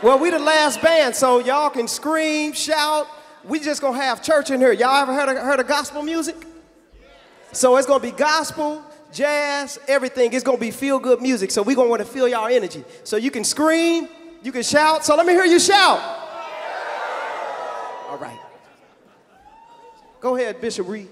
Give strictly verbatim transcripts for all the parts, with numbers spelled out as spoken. Well, we the last band, so y'all can scream, shout. We just gonna have church in here. Y'all ever heard of, heard of gospel music? So it's gonna be gospel, jazz, everything. It's gonna be feel-good music, so we gonna wanna feel y'all energy. So you can scream, you can shout. So let me hear you shout. All right. Go ahead, Bishop Reed.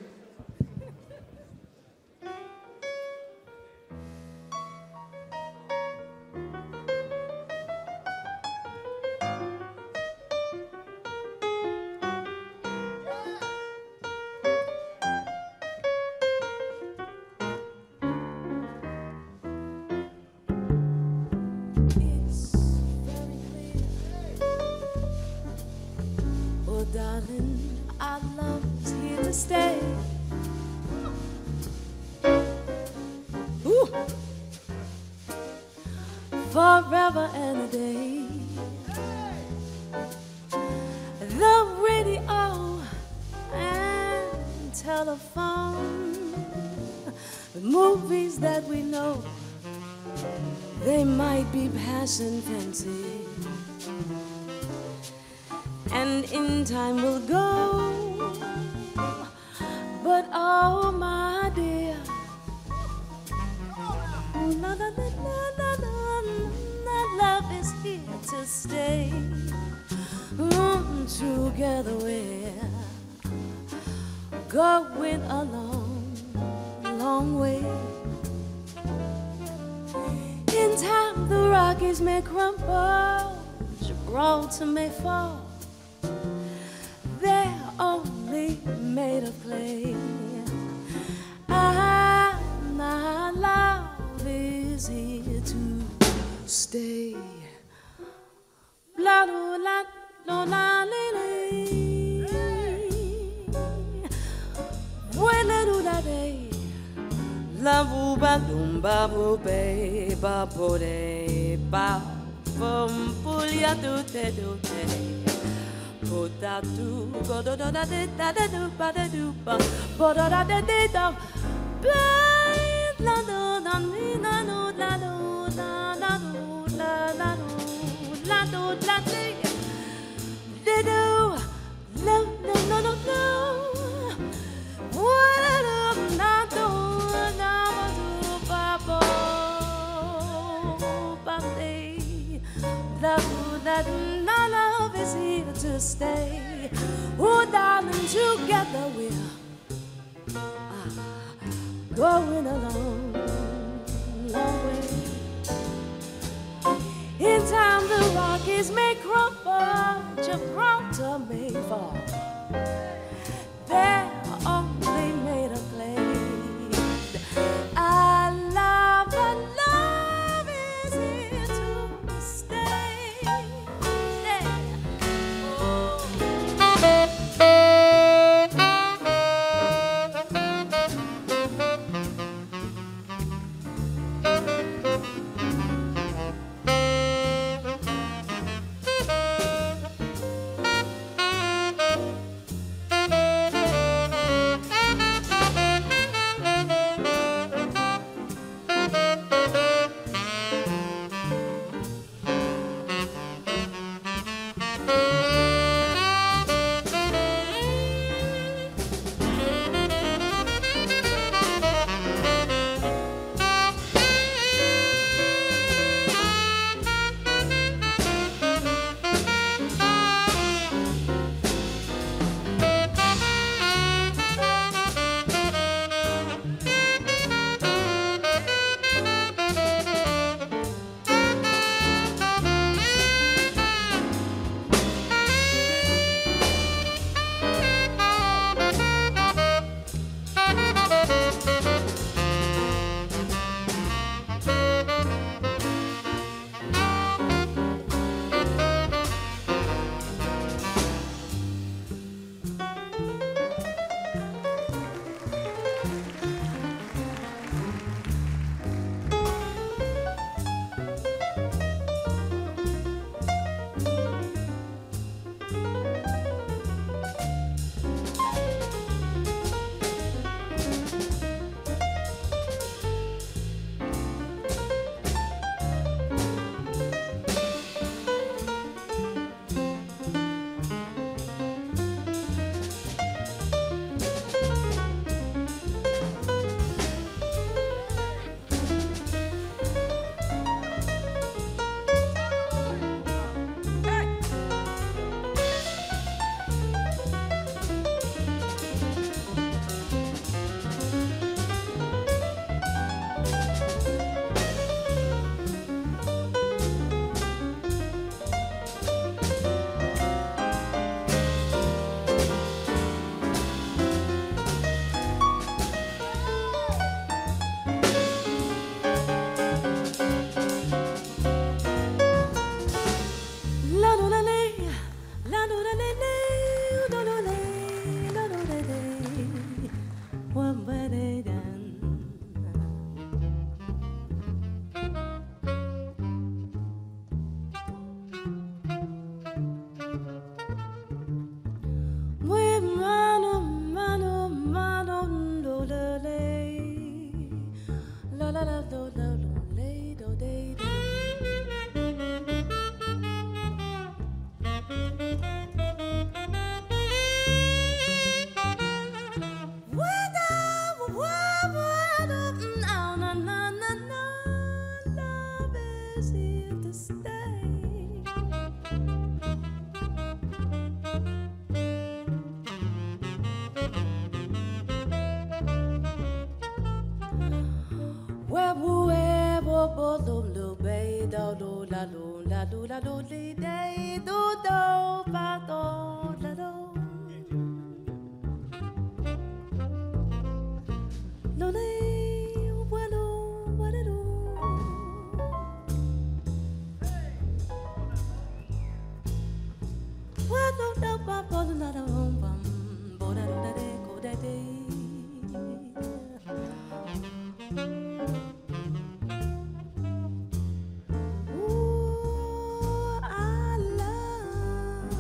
pleasure to stay. Webu webu bolu lu bay do do la do la do la do li day do do ba do la do. Ooh, I love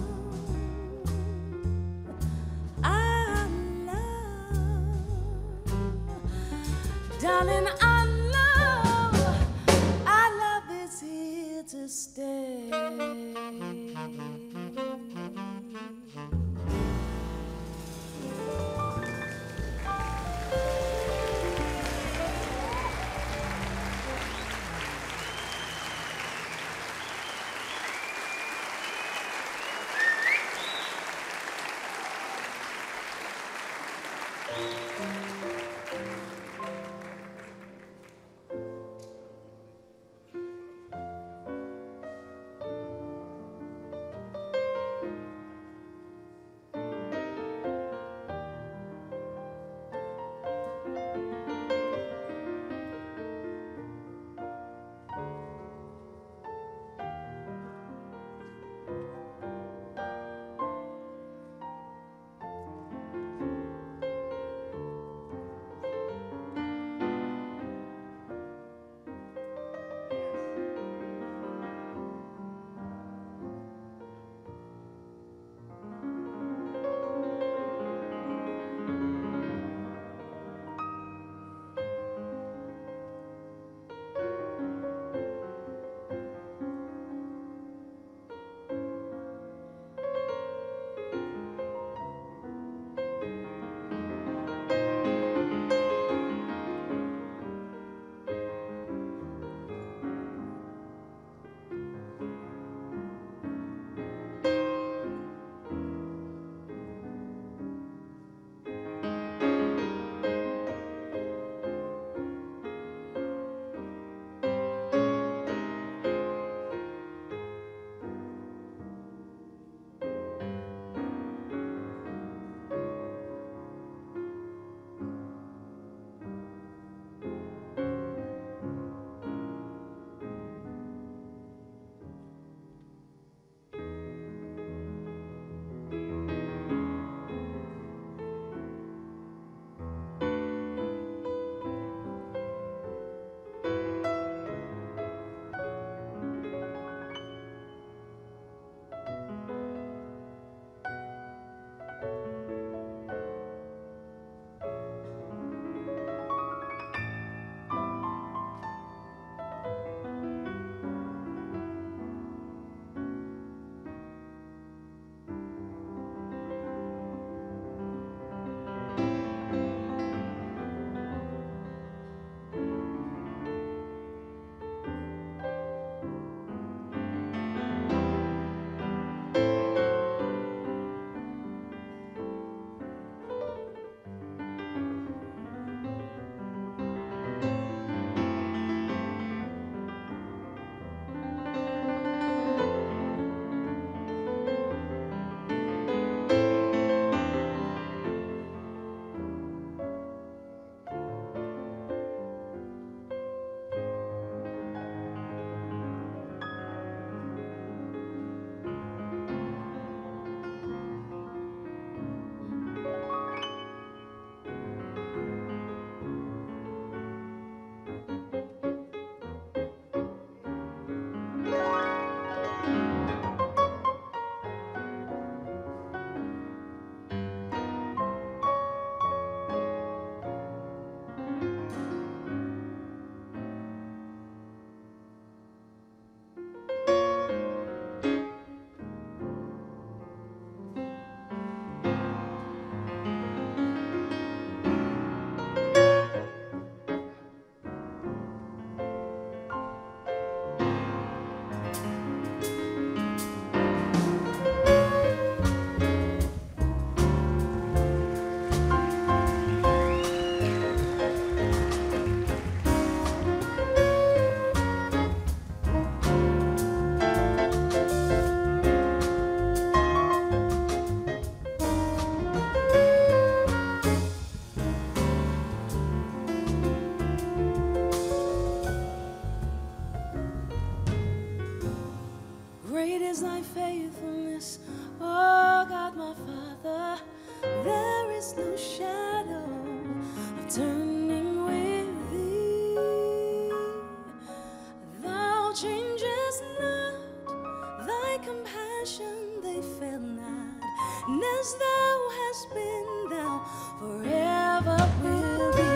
is thy faithfulness, O God my Father. There is no shadow of turning with thee. Thou changest not, thy compassion they fail not, and as thou hast been, thou forever will be.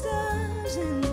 Thank you.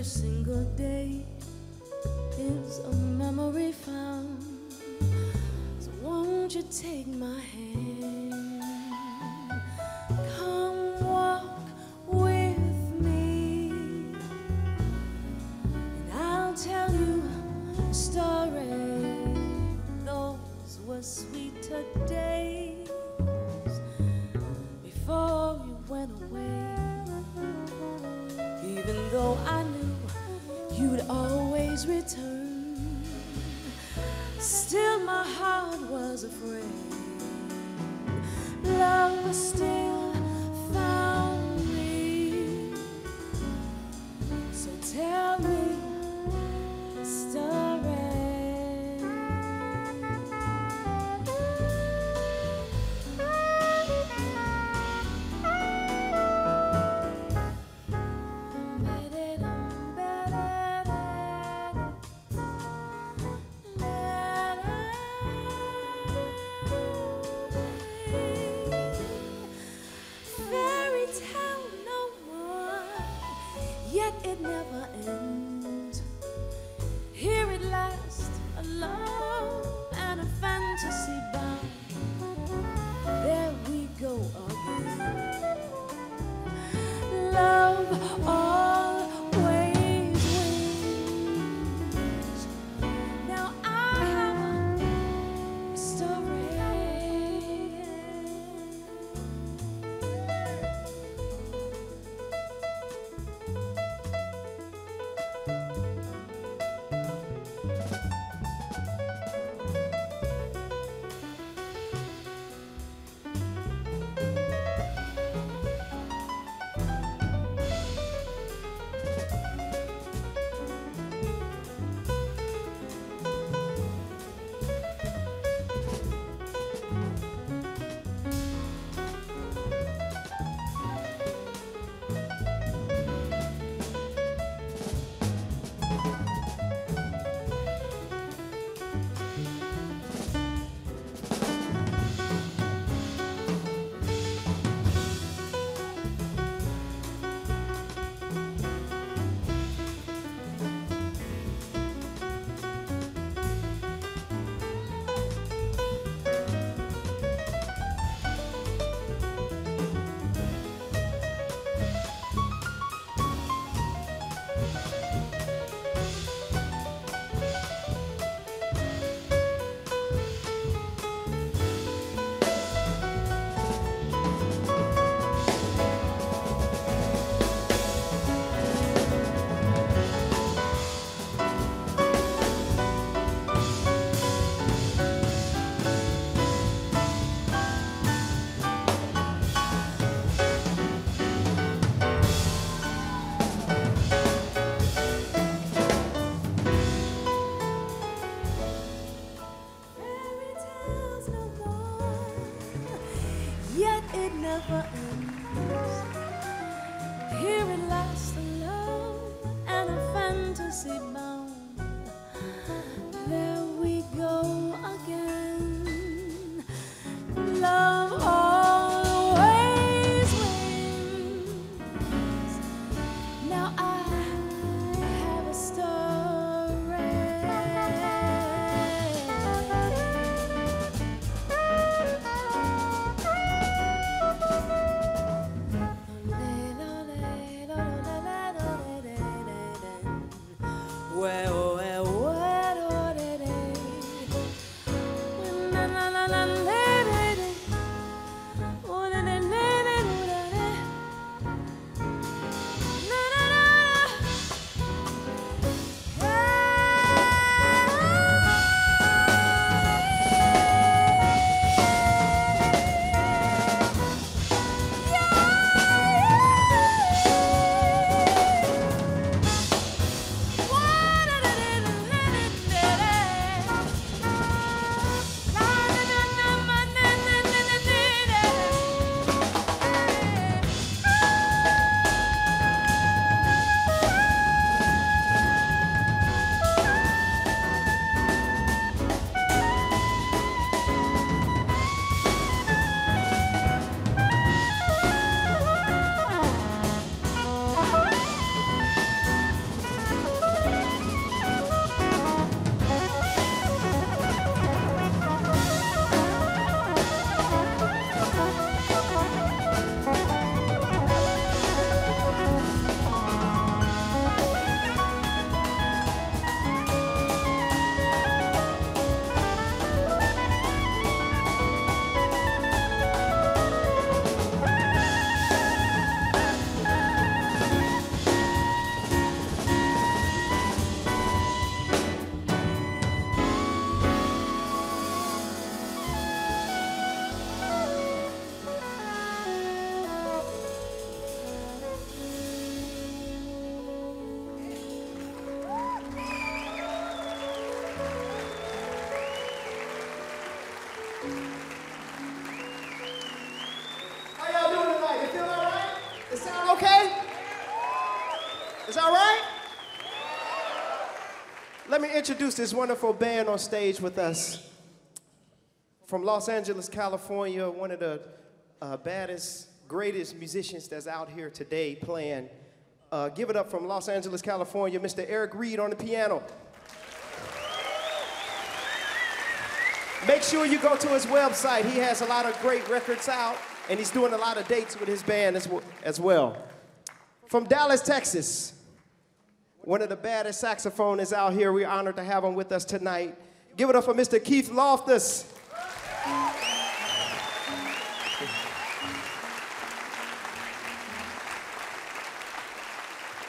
every single day is a memory found. So won't you take my hand? Come walk with me, and I'll tell you a story. Those were sweeter days before you went away. Even though I knew you'd always return, still my heart was afraid. Love still found me. So tell me the story. It never ends. Here it lasts, a love and a fantasy bound. There we go again. Love always wins. Now I have a story. It sound okay? It's all right? Let me introduce this wonderful band on stage with us. From Los Angeles, California, one of the uh, baddest, greatest musicians that's out here today playing. Uh, give it up from Los Angeles, California, Mister Eric Reed on the piano. Make sure you go to his website. He has a lot of great records out, and he's doing a lot of dates with his band as, as well. From Dallas, Texas, one of the baddest saxophonists out here. We're honored to have him with us tonight. Give it up for Mister Keith Loftus.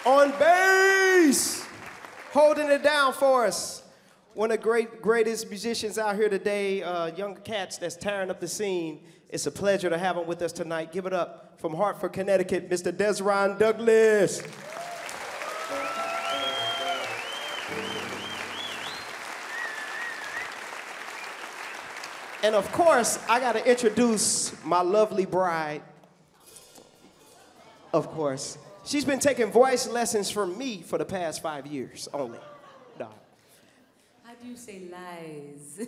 On bass, holding it down for us. One of the great, greatest musicians out here today, uh, young cats that's tearing up the scene. It's a pleasure to have him with us tonight. Give it up from Hartford, Connecticut, Mister Dezron Douglas. And of course, I gotta introduce my lovely bride. Of course. She's been taking voice lessons from me for the past five years only. No. How do you say lies?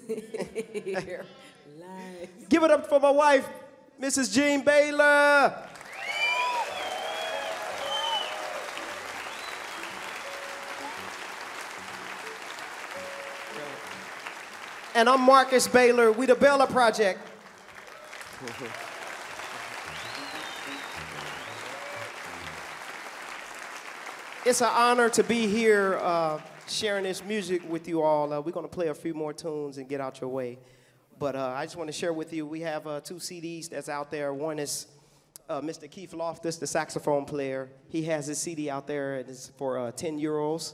Lies. Give it up for my wife, Missus Jean Baylor. And I'm Marcus Baylor. We the Baylor Project. It's an honor to be here uh, sharing this music with you all. Uh, we're going to play a few more tunes and get out your way. But uh, I just want to share with you, we have uh, two C Ds that's out there. One is uh, Mister Keith Loftus, the saxophone player. He has his C D out there. It is for uh, ten euros.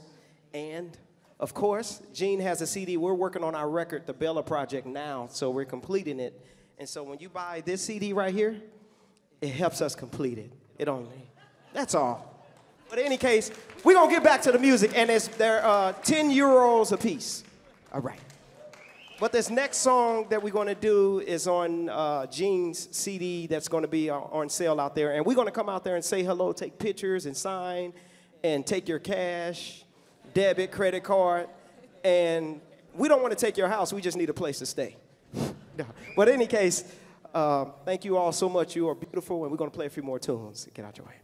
And of course, Gene has a C D. We're working on our record, The Baylor Project, now, so we're completing it. And so when you buy this C D right here, it helps us complete it. It only. That's all. But in any case, we're going to get back to the music, and it's, they're uh, ten euros a piece. All right. But this next song that we're going to do is on uh, Gene's C D that's going to be on sale out there. And we're going to come out there and say hello, take pictures, and sign, and take your cash. Debit, credit card, and we don't want to take your house. We just need a place to stay. No. But in any case, uh, thank you all so much. You are beautiful, and we're going to play a few more tunes. Get out your way.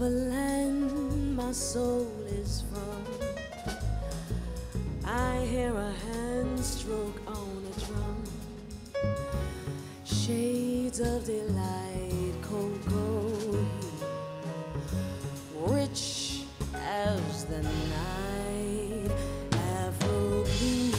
the land my soul is from. I hear a hand stroke on a drum. Shades of delight, cold gold, rich as the night, Afro blue.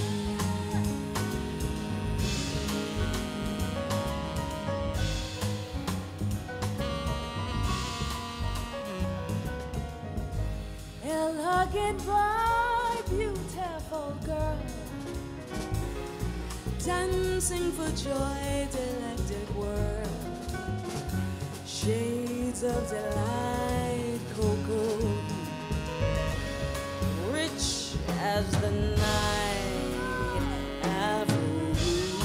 He'll hug and bright, beautiful girl, dancing for joy, delected world. Shades of delight, cocoa, rich as the night, Afro blue.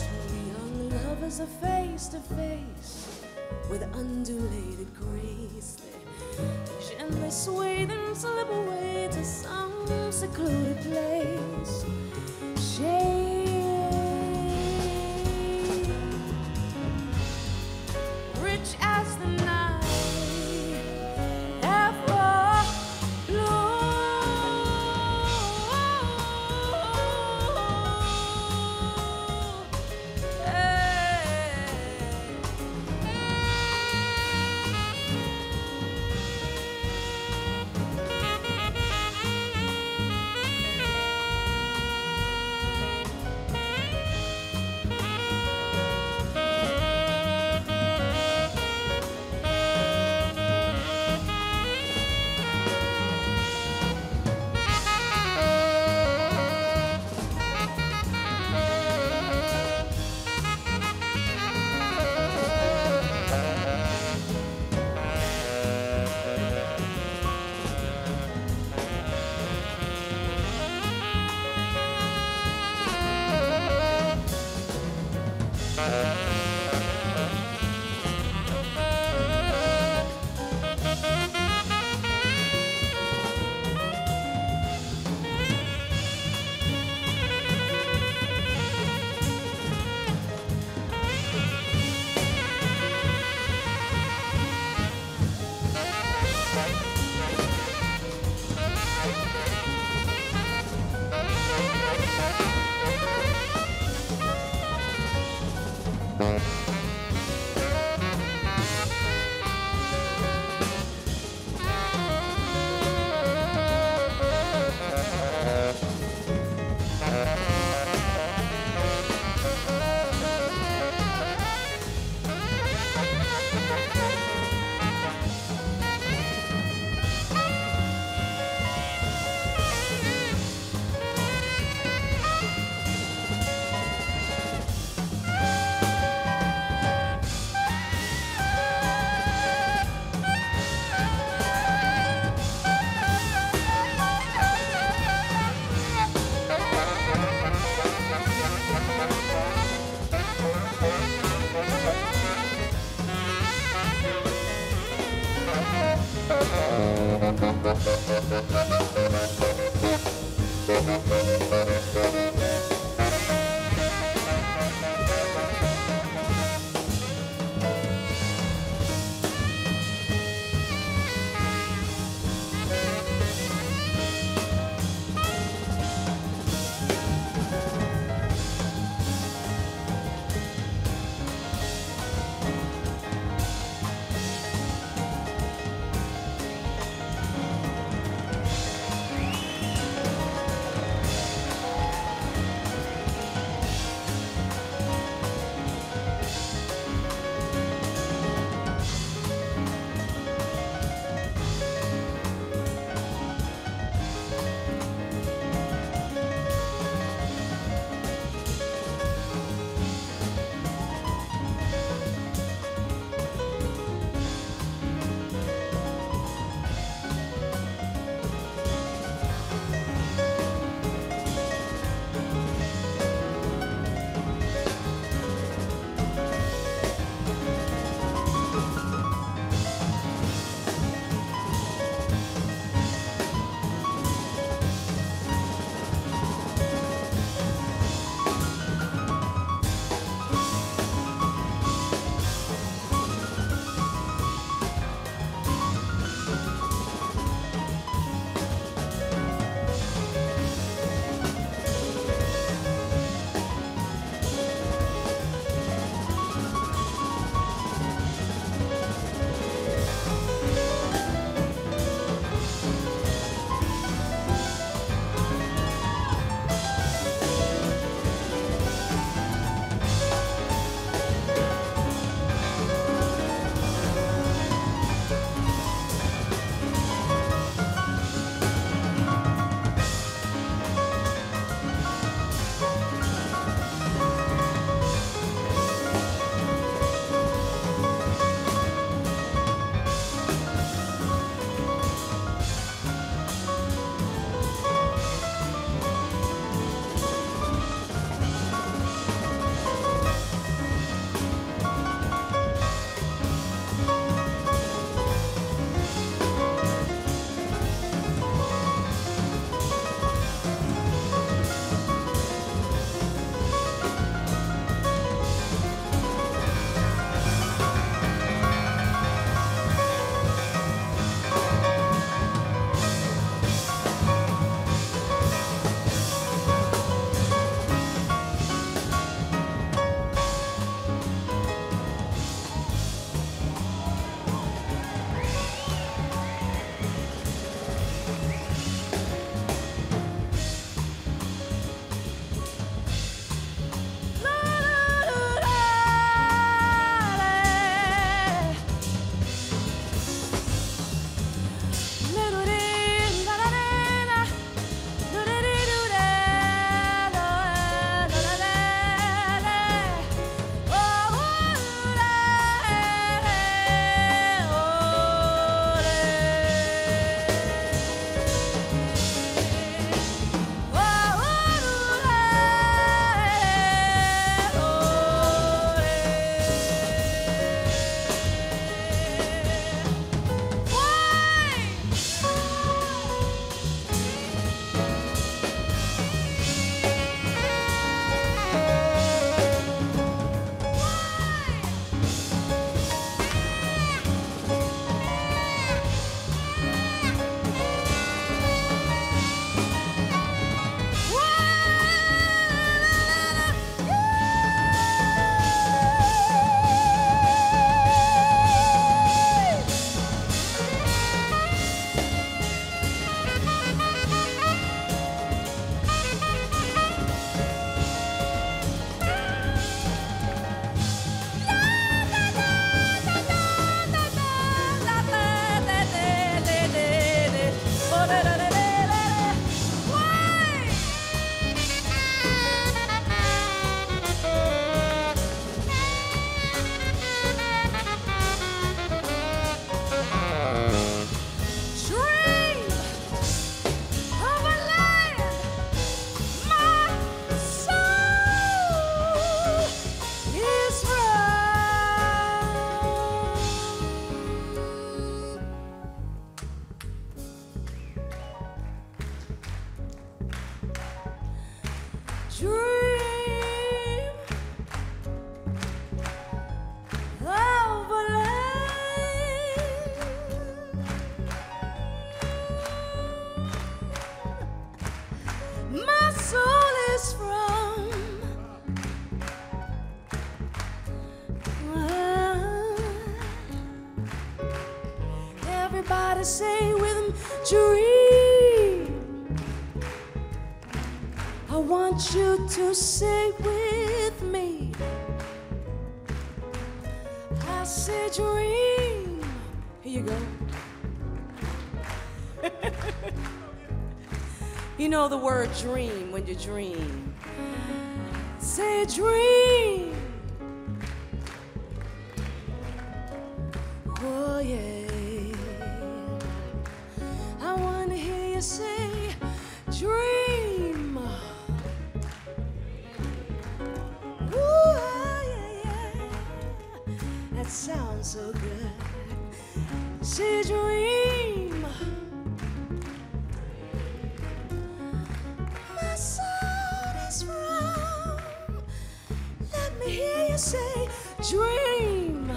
Two young lovers are face to face. With undulated grace, they gently sway them, slip away to some secluded place. Shade, rich as the night, Afro blue. Hey. The word dream when you dream. Say dream. Oh yeah. I want to hear you say dream. Ooh, oh yeah, yeah. That sounds so good. Say dream. Say dream.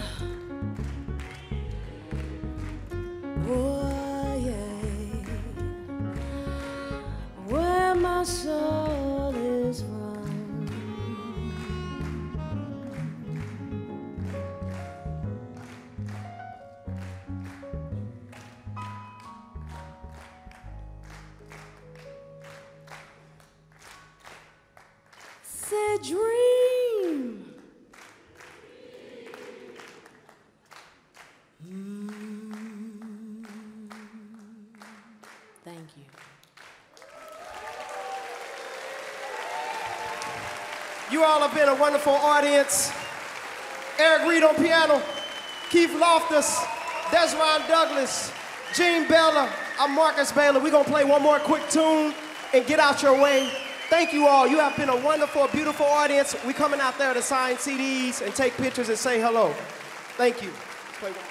Oh yeah. Where my soul is from. Say dream. You all have been a wonderful audience. Eric Reed on piano, Keith Loftus, Dezron Douglas, Jean Baylor, I'm Marcus Baylor. We're gonna play one more quick tune and get out your way. Thank you all. You have been a wonderful, beautiful audience. We're coming out there to sign C Ds and take pictures and say hello. Thank you. Let's play one.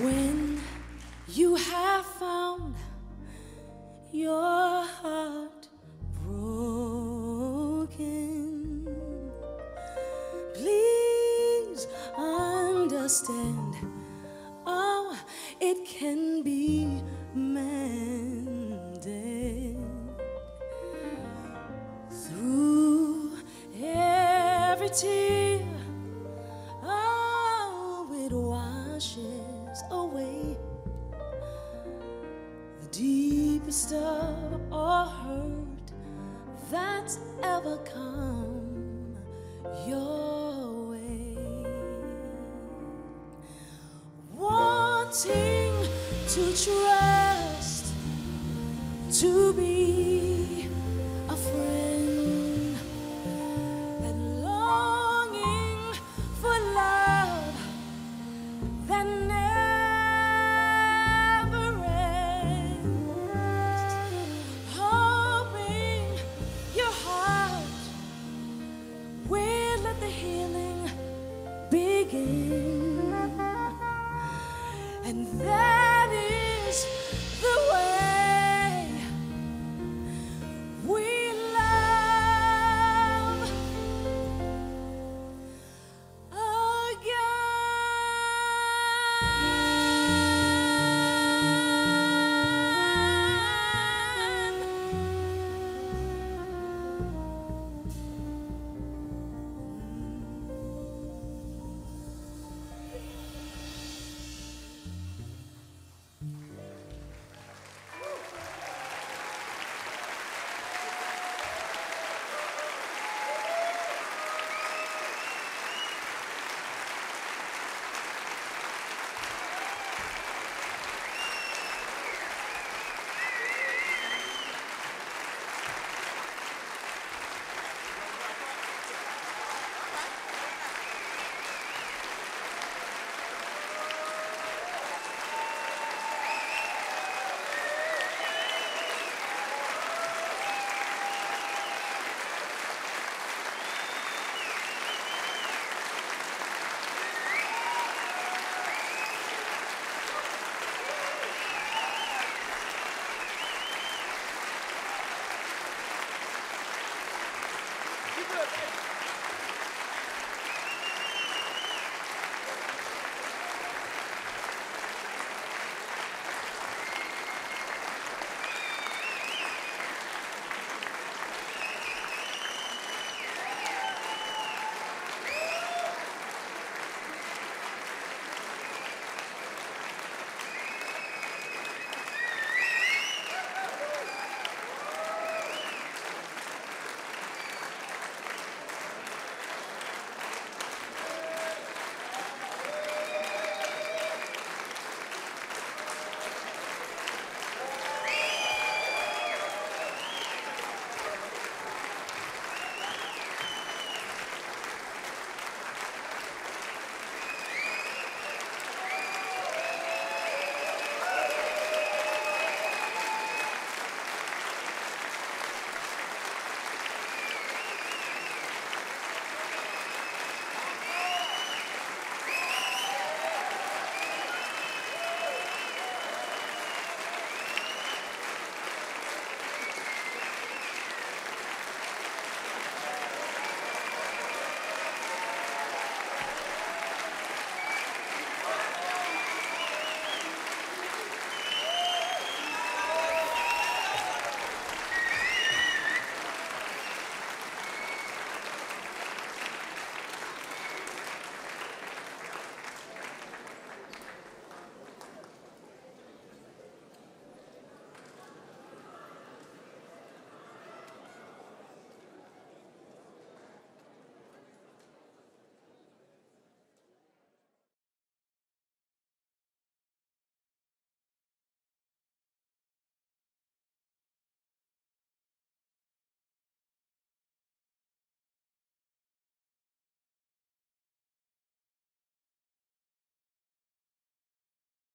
When you have found your heart broken, please understand how it can be mended through every tear. Oh, it washes away the deepest of all hurt that's ever come your way. Wanting to trust, to be a friend,